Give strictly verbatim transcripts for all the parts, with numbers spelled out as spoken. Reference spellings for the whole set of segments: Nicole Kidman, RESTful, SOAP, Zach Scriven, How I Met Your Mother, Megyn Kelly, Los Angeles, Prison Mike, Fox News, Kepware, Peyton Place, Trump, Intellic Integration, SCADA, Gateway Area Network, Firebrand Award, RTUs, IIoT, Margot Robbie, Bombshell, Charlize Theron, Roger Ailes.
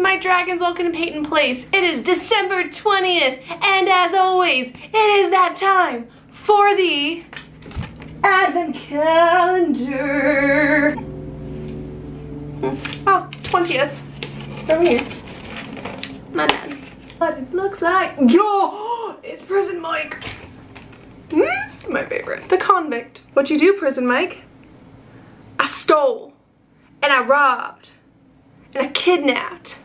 my dragons, welcome to Peyton Place. It is December twentieth, and as always, it is that time for the Advent calendar. Oh, twentieth, over here. My dad. What it looks like. Yo, it's Prison Mike. Mm, my favorite. The convict. What'd you do, Prison Mike? I stole, and I robbed, and I kidnapped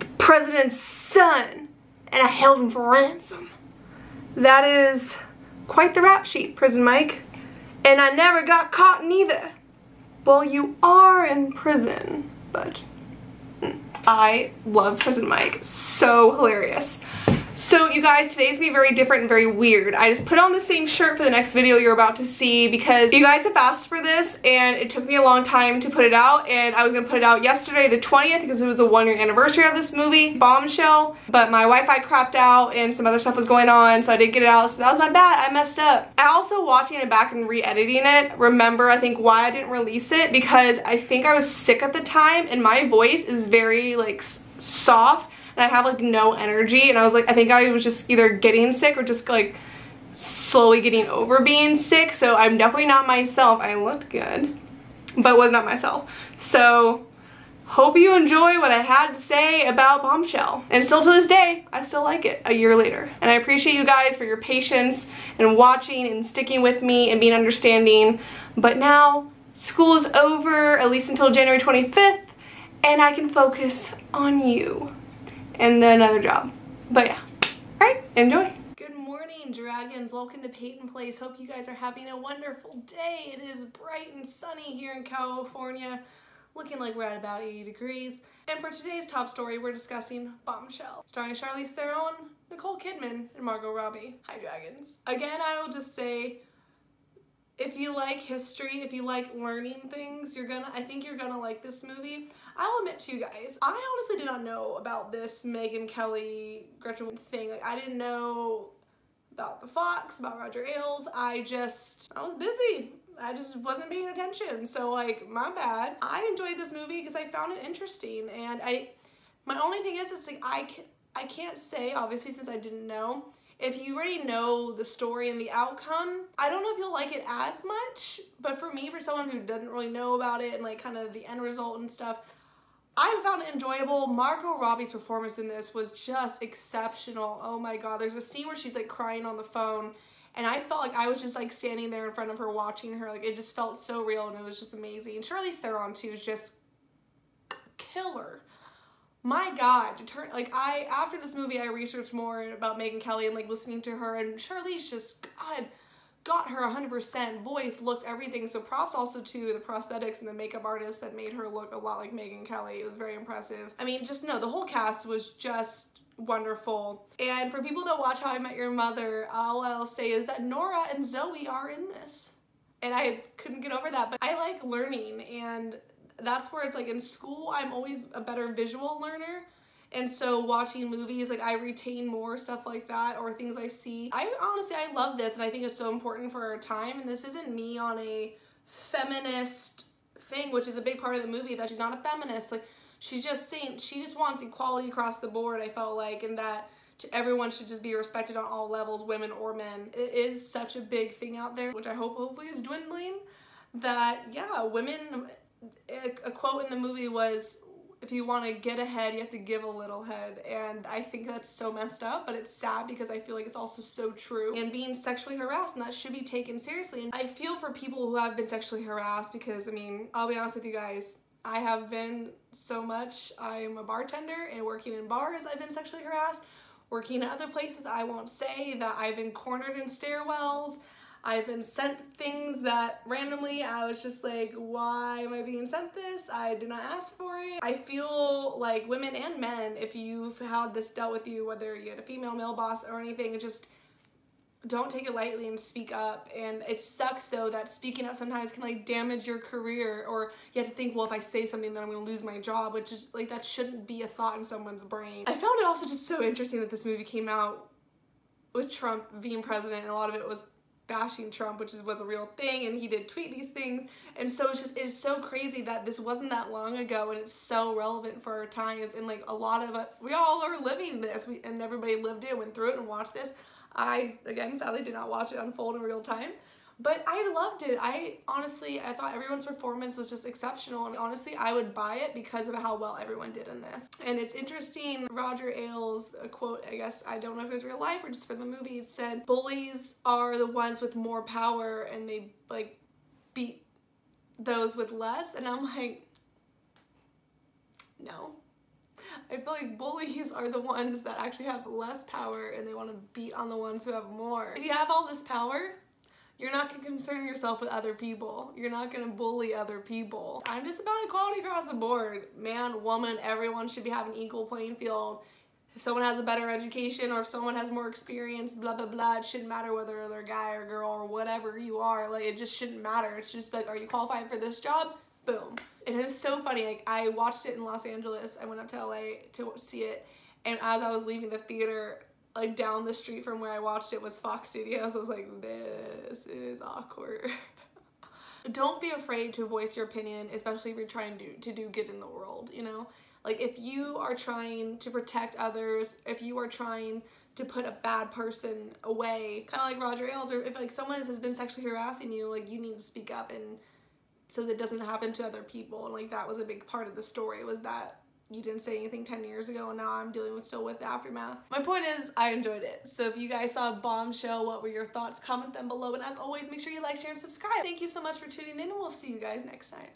the president's son, and I held him for ransom. That is quite the rap sheet, Prison Mike. And I never got caught neither. Well, you are in prison, but I love Prison Mike. So hilarious. So you guys, today's gonna be very different and very weird. I just put on the same shirt for the next video you're about to see because you guys have asked for this and it took me a long time to put it out, and I was gonna put it out yesterday the twentieth because it was the one year anniversary of this movie, Bombshell, but my Wi-Fi crapped out and some other stuff was going on, so I didn't get it out, so that was my bad, I messed up. I also, watching it back and re-editing it, remember I think why I didn't release it, because I think I was sick at the time and my voice is very like soft. And I have like no energy, and I was like, I think I was just either getting sick or just like slowly getting over being sick, so I'm definitely not myself. I looked good, but was not myself. So hope you enjoy what I had to say about Bombshell. And still to this day, I still like it a year later. And I appreciate you guys for your patience and watching and sticking with me and being understanding. But now school is over, at least until January twenty-fifth, and I can focus on you. And then another job. But yeah. Alright, enjoy. Good morning, dragons. Welcome to Peyton Place. Hope you guys are having a wonderful day. It is bright and sunny here in California, looking like we're at about eighty degrees. And for today's top story, we're discussing Bombshell, starring Charlize Theron, Nicole Kidman, and Margot Robbie. Hi, dragons. Again, I will just say, if you like history, if you like learning things, you're gonna, I think you're gonna like this movie. I'll admit to you guys, I honestly did not know about this Megyn Kelly, Gretchen thing. Like, I didn't know about the Fox, about Roger Ailes. I just, I was busy. I just wasn't paying attention. So like, my bad. I enjoyed this movie because I found it interesting. And I, my only thing is, it's like, I can't, I can't say, obviously, since I didn't know. If you already know the story and the outcome, I don't know if you'll like it as much, but for me, for someone who doesn't really know about it and like kind of the end result and stuff, I found it enjoyable. Margot Robbie's performance in this was just exceptional. Oh my God, there's a scene where she's like crying on the phone, and I felt like I was just like standing there in front of her watching her. Like, it just felt so real, and it was just amazing. And Charlize Theron too is just killer. My God, to turn, like, I, after this movie, I researched more about Megyn Kelly and, like, listening to her, and Charlize just, God, got her one hundred percent, voice, looks, everything, so props also to the prosthetics and the makeup artist that made her look a lot like Megyn Kelly. It was very impressive. I mean, just, no, the whole cast was just wonderful. And for people that watch How I Met Your Mother, all I'll say is that Nora and Zoe are in this, and I couldn't get over that, but I like learning, and that's where it's like in school, I'm always a better visual learner. And so watching movies, like I retain more stuff like that, or things I see. I honestly, I love this, and I think it's so important for our time. And this isn't me on a feminist thing, which is a big part of the movie, that she's not a feminist. Like, she's just saying, she just wants equality across the board, I felt like, and that to everyone should just be respected on all levels, women or men. It is such a big thing out there, which I hope hopefully is dwindling, that yeah, women, a quote in the movie was, if you want to get ahead, you have to give a little head. And I think that's so messed up, but it's sad because I feel like it's also so true. And being sexually harassed, and that should be taken seriously. And I feel for people who have been sexually harassed, because I mean, I'll be honest with you guys, I have been so much. I'm a bartender, and working in bars, I've been sexually harassed. Working at other places, I won't say that I've been cornered in stairwells. I've been sent things that randomly I was just like, why am I being sent this? I did not ask for it. I feel like women and men, if you've had this dealt with you, whether you had a female, male boss or anything, just don't take it lightly and speak up. And it sucks though that speaking up sometimes can like damage your career, or you have to think, well, if I say something then I'm gonna lose my job, which is like, that shouldn't be a thought in someone's brain. I found it also just so interesting that this movie came out with Trump being president, and a lot of it was bashing Trump, which is, was a real thing, and he did tweet these things. And so it's just, it's so crazy that this wasn't that long ago, and it's so relevant for our times. And like a lot of us, we all are living this, we, and everybody lived it, went through it, and watched this. I, again, sadly did not watch it unfold in real time, but I loved it. I honestly, I thought everyone's performance was just exceptional, and honestly, I would buy it because of how well everyone did in this. And it's interesting, Roger Ailes, a quote, I guess, I don't know if it was real life or just for the movie, it said, bullies are the ones with more power and they like beat those with less. And I'm like, no. I feel like bullies are the ones that actually have less power and they want to beat on the ones who have more. If you have all this power, you're not going to concern yourself with other people. You're not going to bully other people. I'm just about equality across the board. Man, woman, everyone should be having an equal playing field. If someone has a better education or if someone has more experience, blah, blah, blah, it shouldn't matter whether they're a guy or girl or whatever you are. Like, it just shouldn't matter. It's just like, are you qualified for this job? Boom. And it was so funny. Like, I watched it in Los Angeles. I went up to L A to see it. And as I was leaving the theater, like down the street from where I watched it was Fox Studios. I was like, this is awkward. Don't be afraid to voice your opinion, especially if you're trying to, to do good in the world, you know? Like, if you are trying to protect others, if you are trying to put a bad person away, kind of like Roger Ailes, or if like someone has been sexually harassing you, like you need to speak up and so that it doesn't happen to other people. And like that was a big part of the story, was that you didn't say anything ten years ago and now I'm dealing with still with the aftermath. My point is I enjoyed it. So if you guys saw Bombshell, what were your thoughts? Comment them below, and as always, make sure you like, share, and subscribe. Thank you so much for tuning in, and we'll see you guys next time.